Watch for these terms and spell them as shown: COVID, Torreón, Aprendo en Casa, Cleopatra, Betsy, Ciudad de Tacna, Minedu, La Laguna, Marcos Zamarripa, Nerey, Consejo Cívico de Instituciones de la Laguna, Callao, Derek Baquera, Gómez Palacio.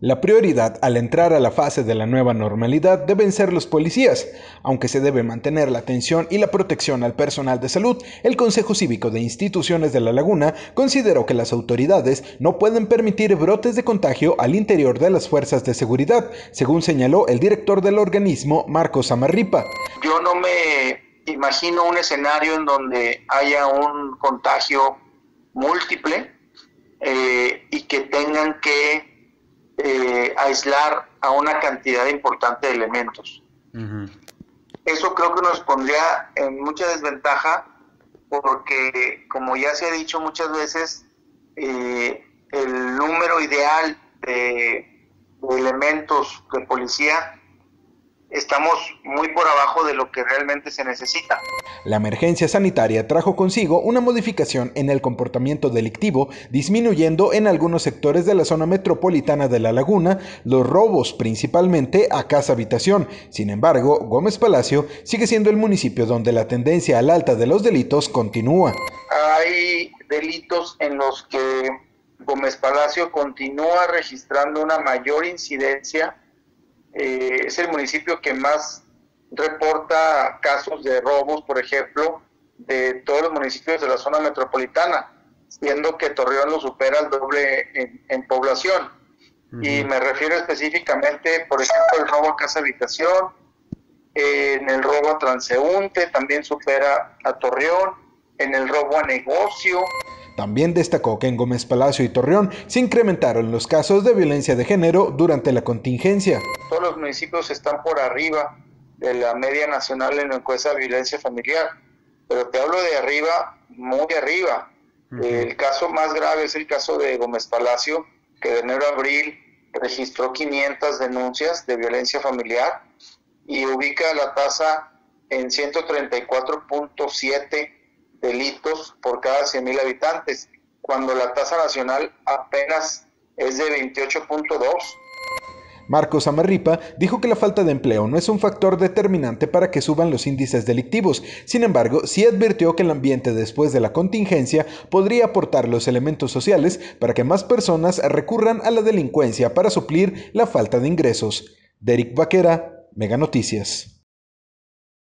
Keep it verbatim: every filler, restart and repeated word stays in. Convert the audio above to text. La prioridad al entrar a la fase de la nueva normalidad deben ser los policías. Aunque se debe mantener la atención y la protección al personal de salud, el Consejo Cívico de Instituciones de la Laguna consideró que las autoridades no pueden permitir brotes de contagio al interior de las fuerzas de seguridad, según señaló el director del organismo, Marcos Zamarripa. Yo no me imagino un escenario en donde haya un contagio múltiple eh, y que tengan que Eh, aislar a una cantidad importante de elementos. Uh-huh. Eso creo que nos pondría en mucha desventaja porque, como ya se ha dicho muchas veces, eh, el número ideal de, de elementos de policía estamos muy por abajo de lo que realmente se necesita. La emergencia sanitaria trajo consigo una modificación en el comportamiento delictivo, disminuyendo en algunos sectores de la zona metropolitana de La Laguna los robos, principalmente a casa habitación. Sin embargo, Gómez Palacio sigue siendo el municipio donde la tendencia al alta de los delitos continúa. Hay delitos en los que Gómez Palacio continúa registrando una mayor incidencia. Eh, es el municipio que más reporta casos de robos, por ejemplo, de todos los municipios de la zona metropolitana, siendo que Torreón lo supera al doble en, en población. Uh-huh. Y me refiero específicamente, por ejemplo, el robo a casa habitación, eh, en el robo a transeúnte, también supera a Torreón, en el robo a negocio. También destacó que en Gómez Palacio y Torreón se incrementaron los casos de violencia de género durante la contingencia. Todos los municipios están por arriba de la media nacional en la encuesta de violencia familiar, pero te hablo de arriba, muy arriba. Uh-huh. El caso más grave es el caso de Gómez Palacio, que de enero a abril registró quinientas denuncias de violencia familiar y ubica la tasa en ciento treinta y cuatro punto siete delitos por cada cien mil habitantes, cuando la tasa nacional apenas es de veintiocho punto dos. Marcos Zamarripa dijo que la falta de empleo no es un factor determinante para que suban los índices delictivos. Sin embargo, sí advirtió que el ambiente después de la contingencia podría aportar los elementos sociales para que más personas recurran a la delincuencia para suplir la falta de ingresos. Derek Baquera, Meganoticias.